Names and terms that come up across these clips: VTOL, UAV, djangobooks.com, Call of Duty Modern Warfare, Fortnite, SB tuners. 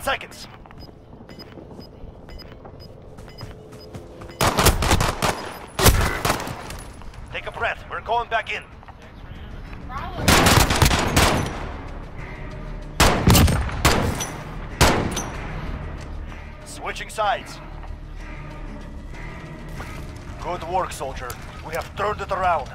10 seconds. Take a breath. We're going back in. Switching sides. Good work, soldier. We have turned it around.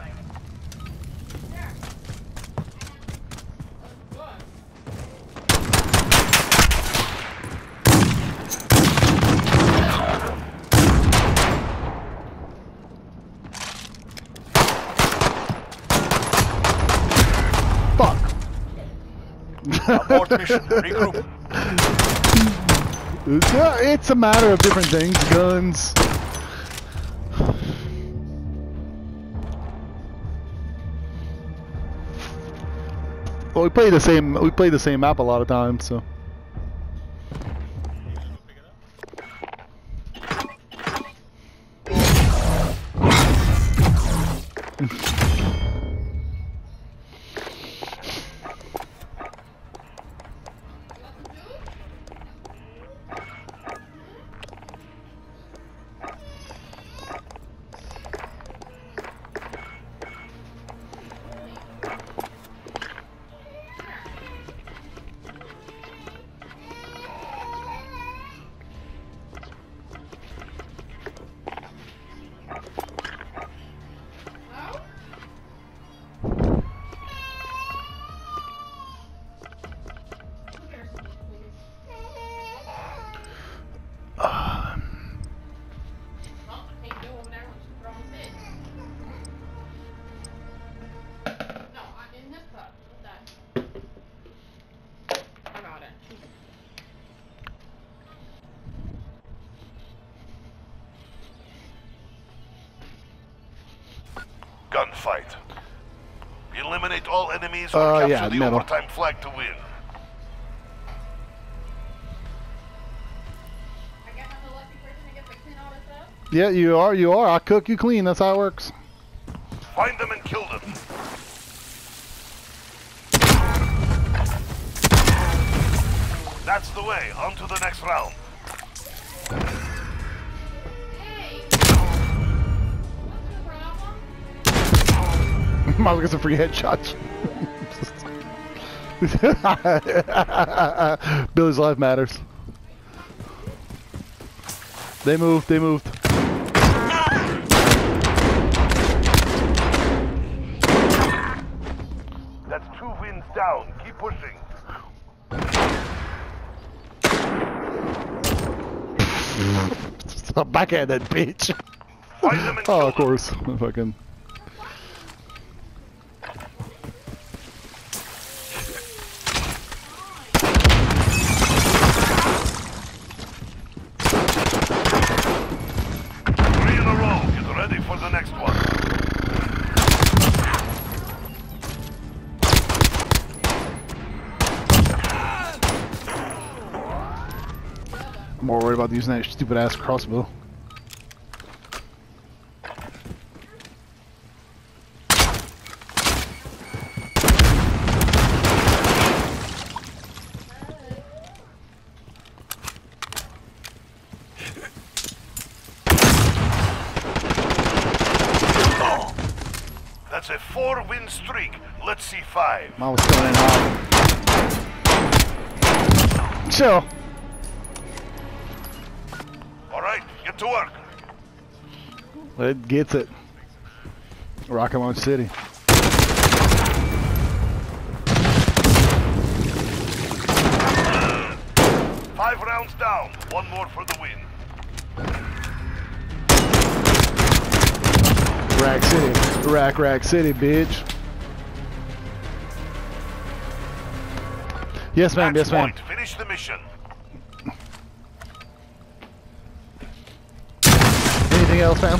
Abort mission. Regroup. It's a matter of different things. Guns. Well, we play the same. We play the same map a lot of times, so. Gunfight. Eliminate all enemies or capture the overtime flag to win. I guess I'm the lucky person that gets to clean all this up? Yeah, you are. You are. I cook, you clean. That's how it works. Find them and kill them. That's the way. On to the next round. I was gonna get some free headshots. Billy's life matters. They moved. They moved. That's 2 wins down. Keep pushing. I'll backhand that bitch. Oh, of course. Fucking. More worried about using that stupid ass crossbow. That's a 4-win streak. Let's see 5. Mine was coming in hot. Chill. Get to work. It gets it. Rocket Launch City. Five rounds down. One more for the win. Rack City. Rack City, bitch. Yes, ma'am. Yes, ma'am. Finish the mission. Else, fam?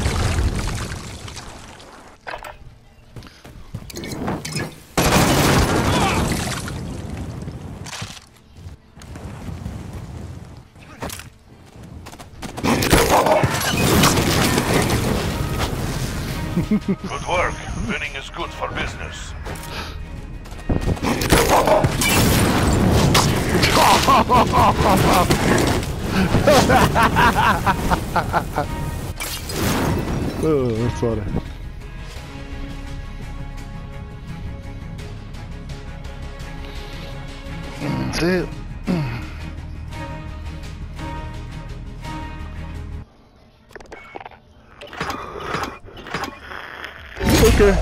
Good work. Winning is good for business. Oh, that's funny. That's it. Okay.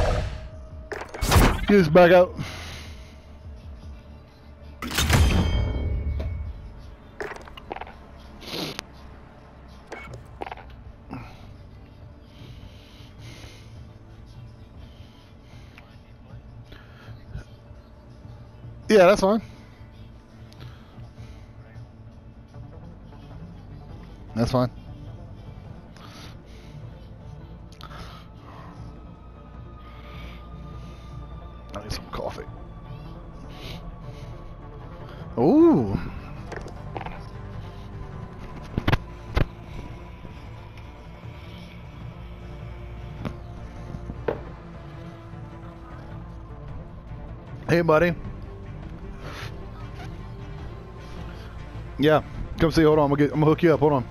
Get this back out. Yeah, that's fine. That's fine. I need some coffee. Ooh. Hey, buddy. Yeah, come see. Hold on, I'm gonna hook you up. Hold on.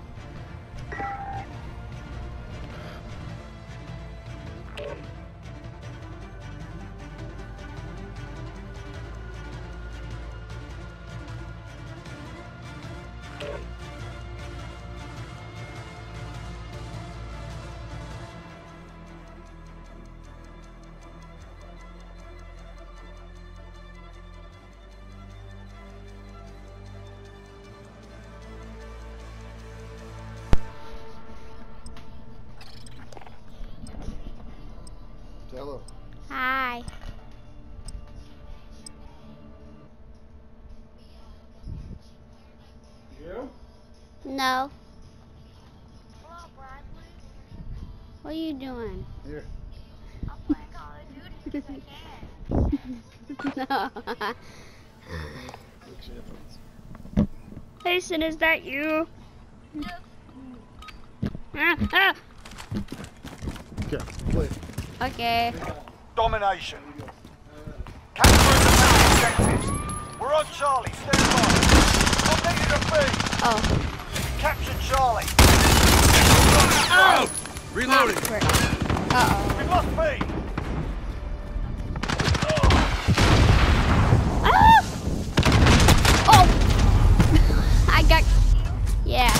Hello. Hi. You? No. What are you doing? Here. I'll play Call of Duty if I can. No. Jason, is that you? No. Ah! Yeah, play. Okay. Domination. Capture the main objectives. We're on Charlie. Stand by. Completed a feed. Oh. Capture Charlie. Oh. Reloading. Uh-oh. We've lost feed. Ah! Oh. I got. Yeah.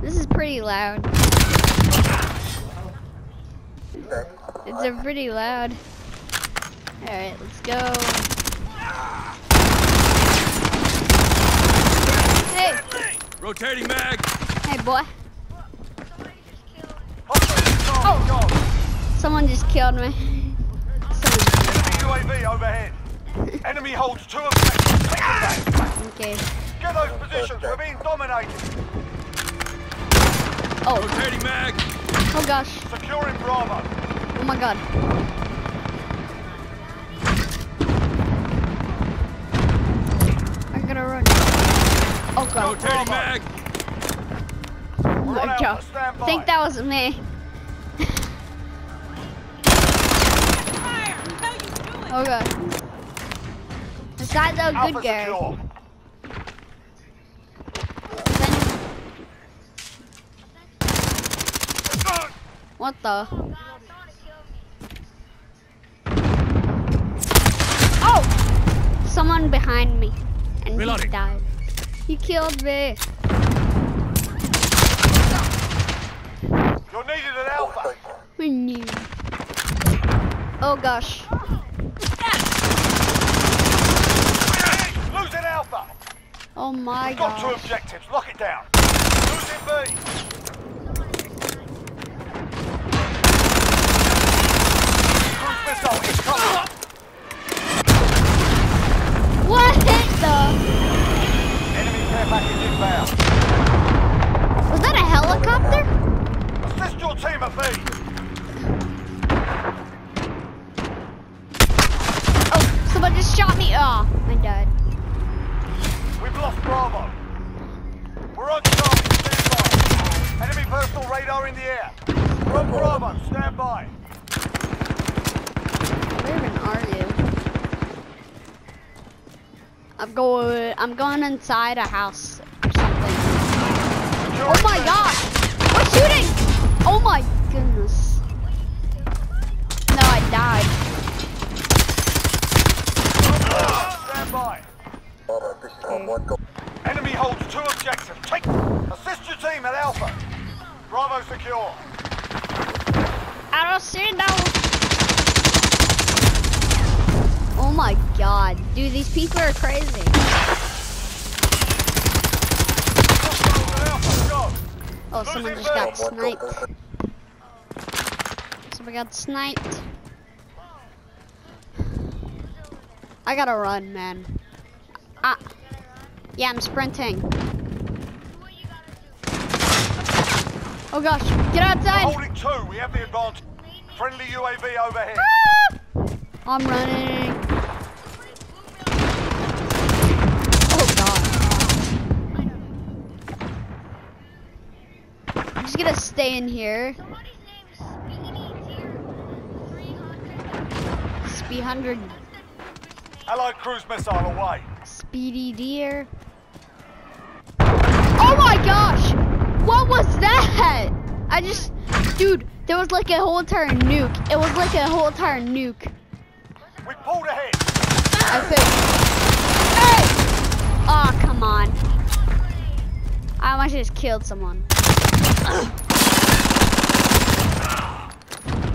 This is pretty loud. It's a pretty loud. Alright, let's go. Hey! Rotating mag! Hey, boy. Oh! Someone just killed me. Enemy UAV overhead. Enemy holds two objectives. Okay. Get those positions, we're being dominated. Oh. Rotating mag! Oh gosh. Securing Bravo. Oh my god. I'm gonna run. Oh god. Oh my god. I think that was me. Oh god. This guy's a good guy. What the? Someone behind me, and reloading. He died. He killed me. You're needed at Alpha. We knew. Oh gosh. Losing Alpha. Oh my We've gosh. Got two objectives. Lock it down. Losing B. Cruise missile is coming. What the? Enemy care package inbound. Was that a helicopter? Assist your team at B. Oh, someone just shot me. Oh, I died. We've lost Bravo. We're on Charlie. Stand by. Enemy personal radar in the air. We're on Bravo. Stand by. Where even are you? I'm going inside a house or something. Oh my gosh! We're shooting! Oh my goodness. No, I died. Stand by. Okay. Enemy holds two objectives. Take assist your team at Alpha. Bravo secure. I don't see no. Oh my god, dude, these people are crazy. Oh, someone just got sniped. Someone got sniped. I gotta run, man. Yeah, I'm sprinting. Oh gosh, get outside! Holding two, we have the advantage. Friendly UAV overhead. I'm running. I'm just gonna stay in here. Somebody's name is Speedy Deer 300. Allied cruise missile away. Speedy Deer. Oh my gosh! What was that? Dude, there was like a whole entire nuke. It was like a whole entire nuke. We pulled ahead. I think. Hey! Oh, come on. I almost just killed someone.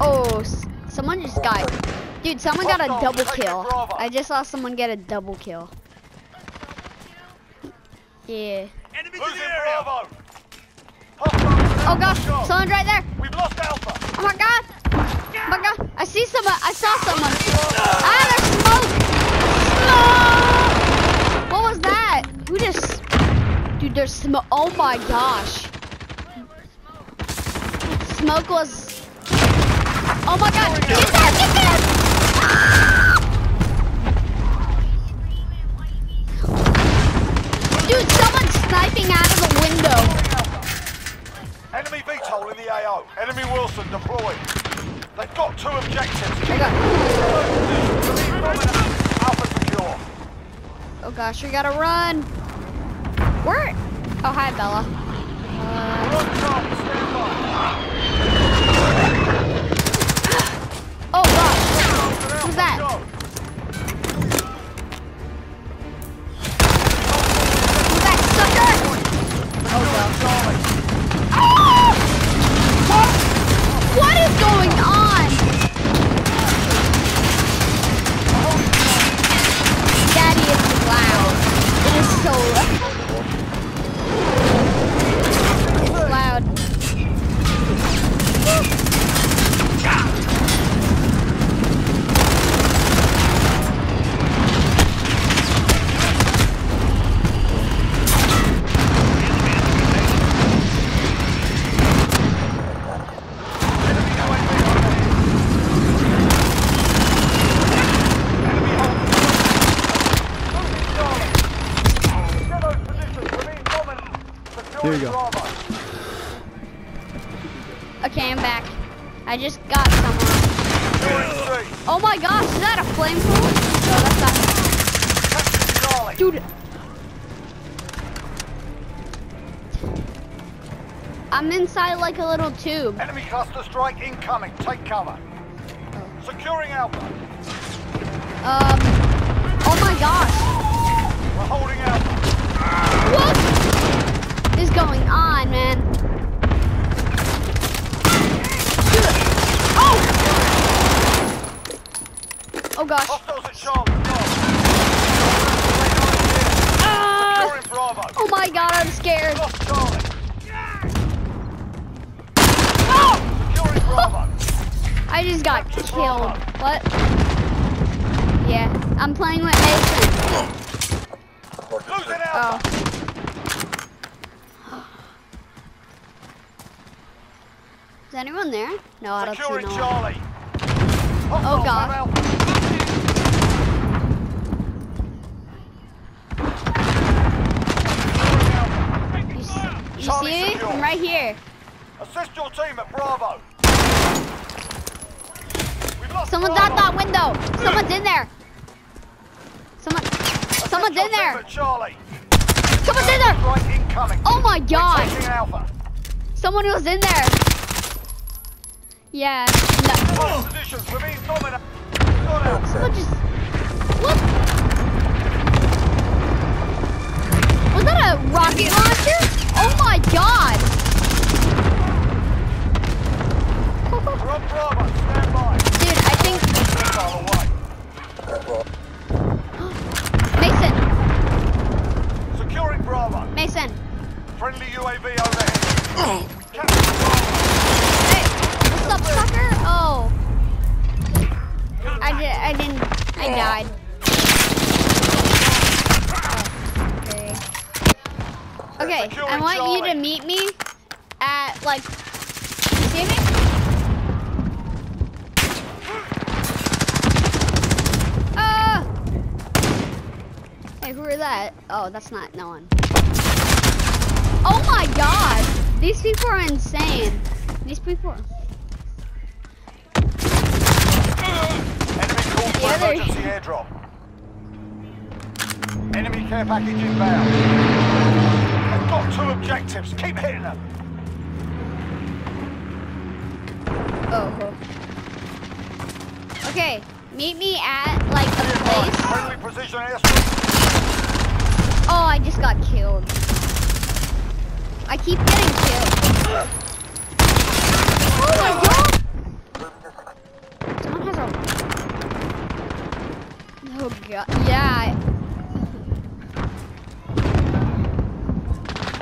Oh, someone just got... Dude, someone got a double kill. I just saw someone get a double kill. Yeah. Oh gosh, someone's right there. We've lost Alpha. Oh my god. Oh my god, I see someone. I saw someone. Ah, there's smoke. Smoke! What was that? Who just... Dude, there's smoke. Oh my gosh. Smoke was... Oh my god. Get there, get there! Ah! Dude, someone's sniping out of the window. Enemy VTOL in the AO. Enemy Wilson deployed. They've got two objectives. Alpha secure. Oh gosh, we gotta run. Where? Oh, hi, Bella. Oh gosh. Who's that? Who's that sucker? Oh gosh. What is going on? Daddy is loud. It is so loud. It's loud. There you go. Okay, I'm back. I just got someone. Oh my gosh, is that a flame pool? No, that's not. Dude. I'm inside like a little tube. Enemy cluster strike incoming. Take cover. Oh. Securing Alpha. Oh my gosh. We're holding Alpha. What? What is going on, man? Oh! Oh gosh. Oh my god, I'm scared. Oh! I just got killed. What? Yeah, I'm playing with Ace. Oh. Is anyone there? No, I don't see no one. Oh god. You see it? I'm right here. Assist your team at Bravo. Someone's out that window. Someone's in there. Someone's Someone's in there! Someone's in there! Oh my god! Someone was in there! Yeah. No. Someone just... What? Was that a rocket launcher? Oh my god! Dude, I think... Mason! Securing Bravo. Mason! Friendly UAV overhead. Hey, what's up, sucker? Oh. I died. Okay. Okay, I want you to meet me at, like, you see me? Hey, who are that? Oh, that's not no one. Oh my god! These people are insane. These people are... Enemy call for emergency airdrop. Enemy care package inbound. They've got two objectives. Keep hitting them. Oh. Okay. Meet me at, like, a place. Friendly precision airstrike. Oh, I just got killed. I keep getting killed. Oh my god! Someone has a... Oh god, yeah.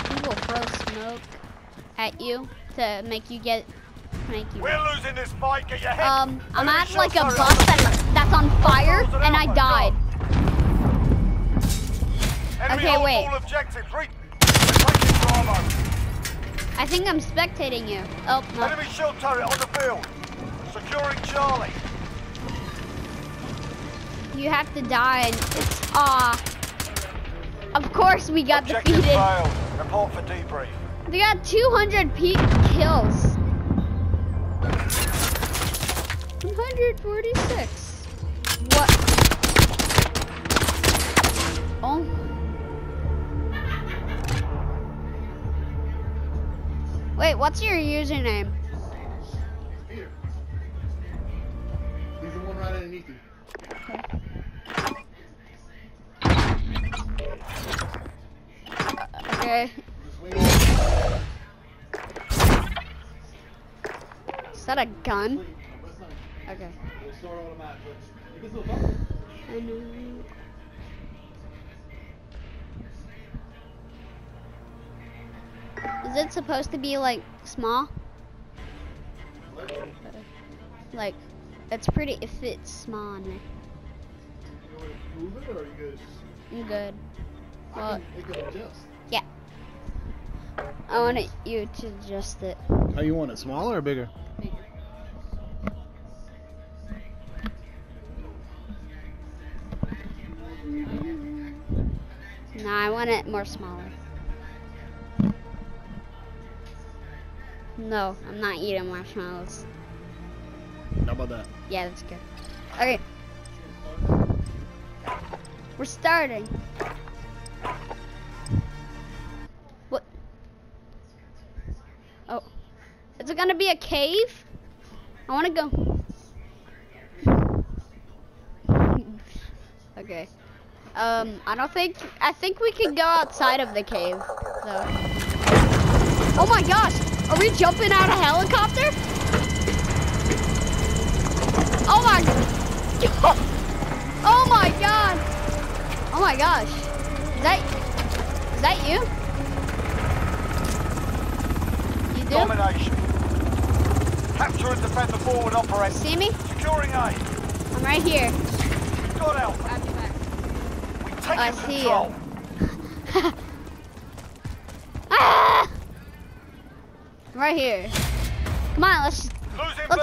We will throw smoke at you to make you get... We're losing this fight, get your head. I'm at like a bus that's on fire and I died. Okay, wait. I think I'm spectating you. Oh, no. Enemy shield turret on the field. Securing Charlie. You have to die. Of course we got Objective defeated. Failed. Report for debrief. They got 200 kills. 146. What? Oh. Wait, what's your username? Peter. He's the one right underneath you. Okay. Okay. Is that a gun? Okay. I know. Is it supposed to be like small? Like, it's pretty if it's small. You want to move it or are you good? I'm good. Well, it can adjust. Yeah. I want you to adjust it. Oh, you want it smaller or bigger? Bigger. No, I want it more smaller. No, I'm not eating marshmallows. How about that? Yeah, that's good. Okay. We're starting. What? Oh. Is it gonna be a cave? I wanna go. Okay. I think we can go outside of the cave, so. Oh my gosh! Are we jumping out of a helicopter? Oh my god! Oh my god! Oh my gosh! Is that you? You do? Domination. Capture and defend the forward operation. See me? Securing A. I'm right here. Got out. We take control. I see you. Right here. Come on, let's go! Oh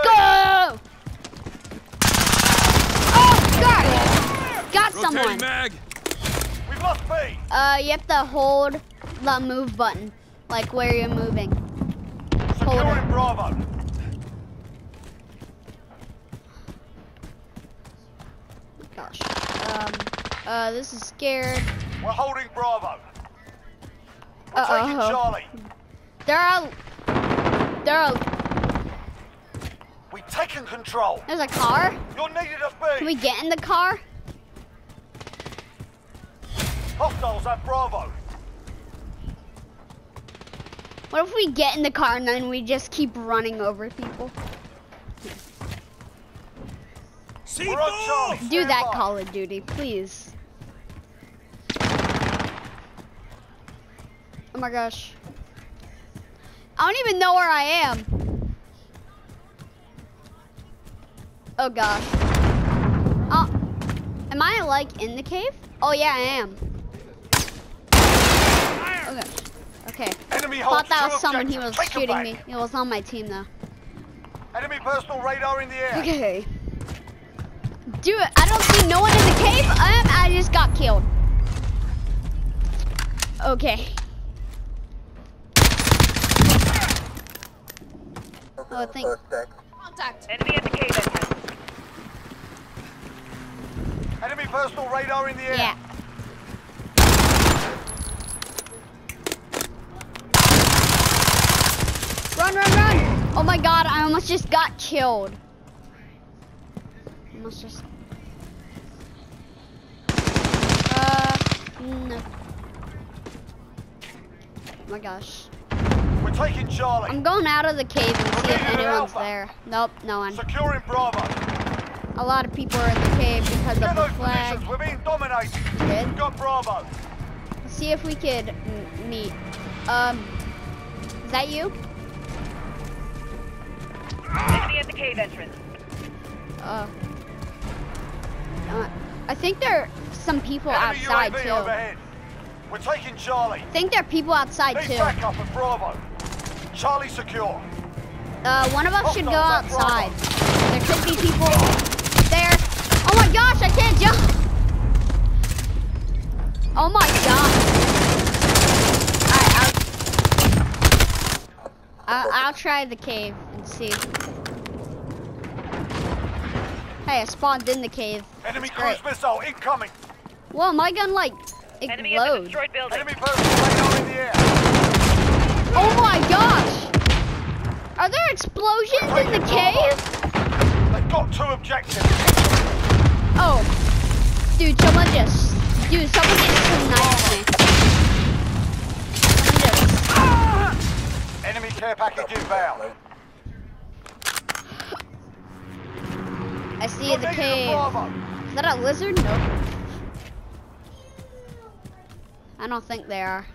god! Got someone. We've lost B. You have to hold the move button, like where you're moving. Hold it. Bravo. Gosh. This is scared. We're holding Bravo. We're taking Charlie. We've taken control. There's a car. You're needed at B. Can we get in the car? Hostiles at Bravo. What if we get in the car and then we just keep running over people? Do that, Call of Duty, please. Oh my gosh. I don't even know where I am. Oh gosh. Oh, am I like in the cave? Oh yeah, I am. Okay. Okay. I thought that was someone. He was shooting me. It was on my team though. Enemy personal radar in the air. Okay. Dude, I don't see no one in the cave. I just got killed. Okay. Oh, thanks. Contact. Enemy in the cave. Enemy personal radar in the air. Yeah. Run, run, run. Oh my God, I almost just got killed. No. Oh my gosh. We're taking Charlie. I'm going out of the cave and see if anyone's there. Nope, no one. Securing Bravo. A lot of people are in the cave because of the flag. We're being dominated. We've got Bravo. Let's see if we could meet. Is that you? Enemy at the cave entrance. I think there are some people outside too. Overhead. We're taking Charlie. I think there are people outside too. Back up at Bravo. Charlie secure. One of us should go outside. There could be people there. Oh my gosh, I can't jump. Oh my gosh. All right, I'll try the cave and see. Hey, I spawned in the cave. Enemy cruise missile incoming. Whoa, my gun like explodes. Enemy in the destroyed building. Enemy right in the air. Oh my gosh! Are there explosions in the cave? They've got two objectives. Oh, dude, someone just sniped me. Enemy care package inbound. I see the cave. Is that a lizard? Nope. I don't think they are.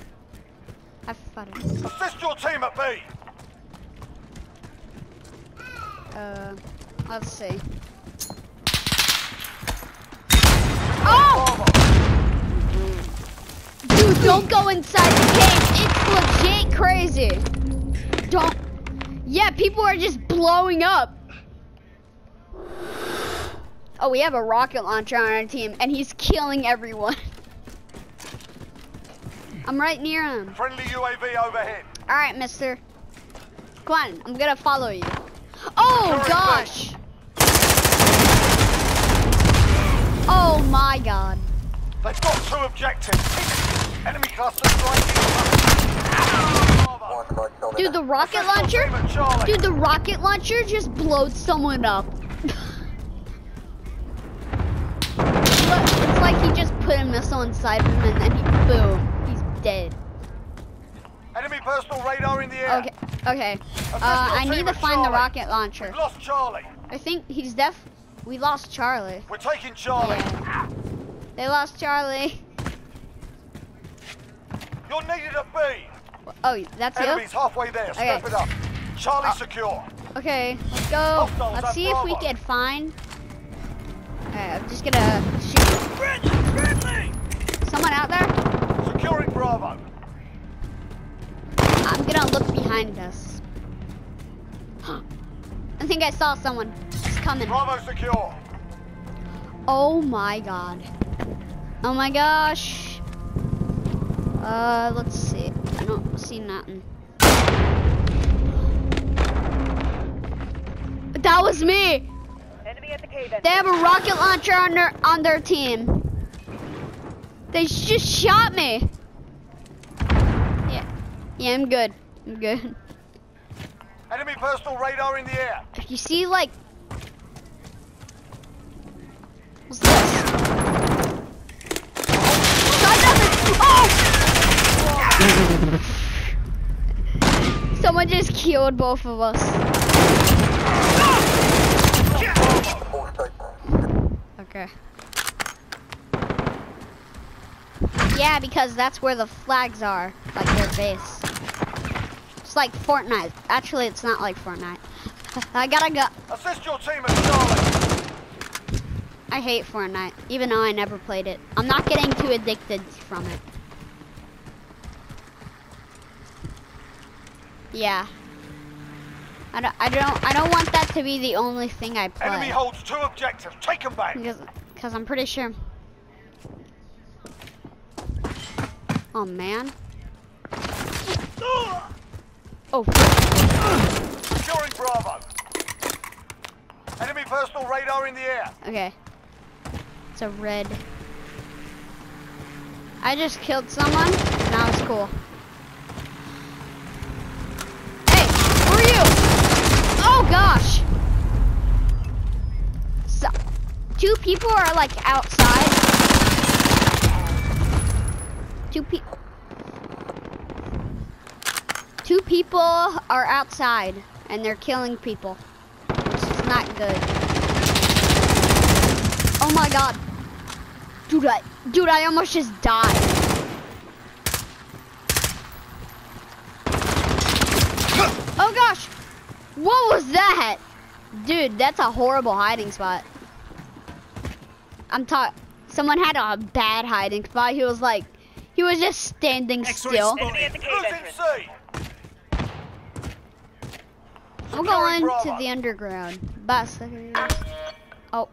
I fought it. Assist your team at B. Let's see. Oh! Dude, don't go inside the cave. It's legit crazy. Don't. Yeah, people are just blowing up. Oh, we have a rocket launcher on our team, and he's killing everyone. I'm right near him. Friendly UAV overhead. All right, mister. Come on, I'm gonna follow you. Oh, gosh. Oh, my God. They've got two objectives. Enemy cluster strike. Dude, the rocket launcher? Dude, the rocket launcher just blowed someone up. It's like he just put a missile inside him and then boom, he's dead. Enemy personal radar in the air. Okay, okay. I need to find the rocket launcher. We lost Charlie. I think he's deaf. We lost Charlie. We're taking Charlie. Yeah. They lost Charlie. You're needed at B. Oh, that's you? Enemy's halfway there. Okay. Step it up. Charlie secure. Okay, let's go. Let's see if we can find. Alright, I'm just gonna shoot. Someone out there? Securing Bravo. I'm gonna look behind us. I think I saw someone. He's coming. Bravo secure. Oh my God. Oh my gosh. Let's see. I don't see nothing. That was me. They have a rocket launcher on their team. They just shot me. Yeah, I'm good. I'm good. Enemy personal radar in the air. You see, like, what's this? Oh! Someone just killed both of us. Okay. Yeah, because that's where the flags are, like their base. It's like Fortnite. Actually, it's not like Fortnite. I gotta go. Assist your team at Charlie. I hate Fortnite, even though I never played it. I'm not getting too addicted from it. Yeah. I don't want that to be the only thing I play. Enemy holds two objectives. Take them back. Because I'm pretty sure. Oh man. Oh. Securing Bravo. Enemy personal radar in the air. Okay. It's a red. I just killed someone. And that was cool. Hey, who are you? Oh gosh. So, two people are like outside. Two people are outside and they're killing people. It's not good. Oh my god. Dude, I almost just died. Oh gosh. What was that? Dude, that's a horrible hiding spot. Someone had a bad hiding spot. He was just standing still. I'm going to the underground. Bus. Oh.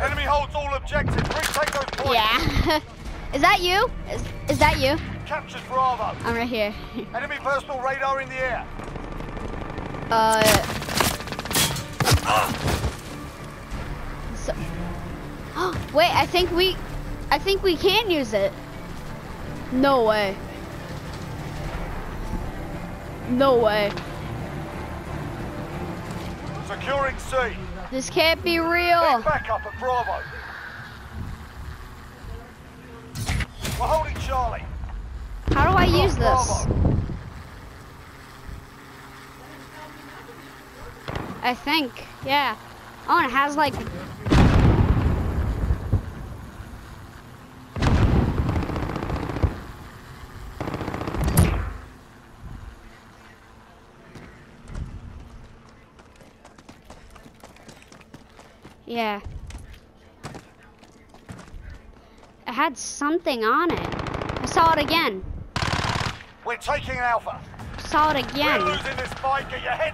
Enemy holds all objectives. Retake those points. Yeah. Is that you? Is that you? Captured Bravo. I'm right here. Enemy personal radar in the air. So, oh, wait, I think we can use it. No way. No way. Securing C. This can't be real. Back up at Bravo. We're holding Charlie. How do I use this? I think, yeah. Oh, and it has like. Yeah. It had something on it. I saw it again. We're taking Alpha. Saw it again. We're losing this fight. Get your head.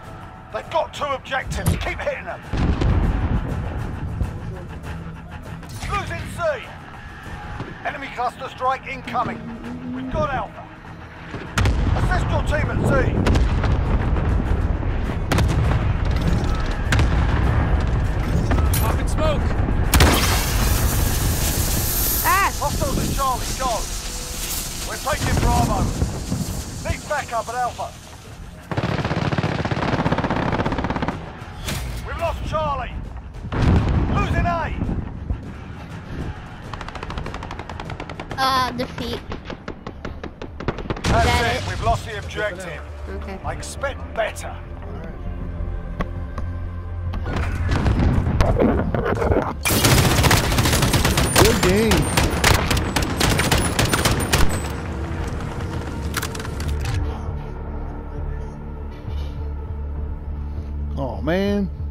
They've got two objectives. Keep hitting them. Losing C. Enemy cluster strike incoming. We've got Alpha. Assist your team at C. Smoke. Ah! Hostiles in Charlie, go. We're taking Bravo. Need backup at Alpha. We've lost Charlie. Losing A. Defeat. That's it. We've lost the objective. Okay. I expect better. Good game. Oh man.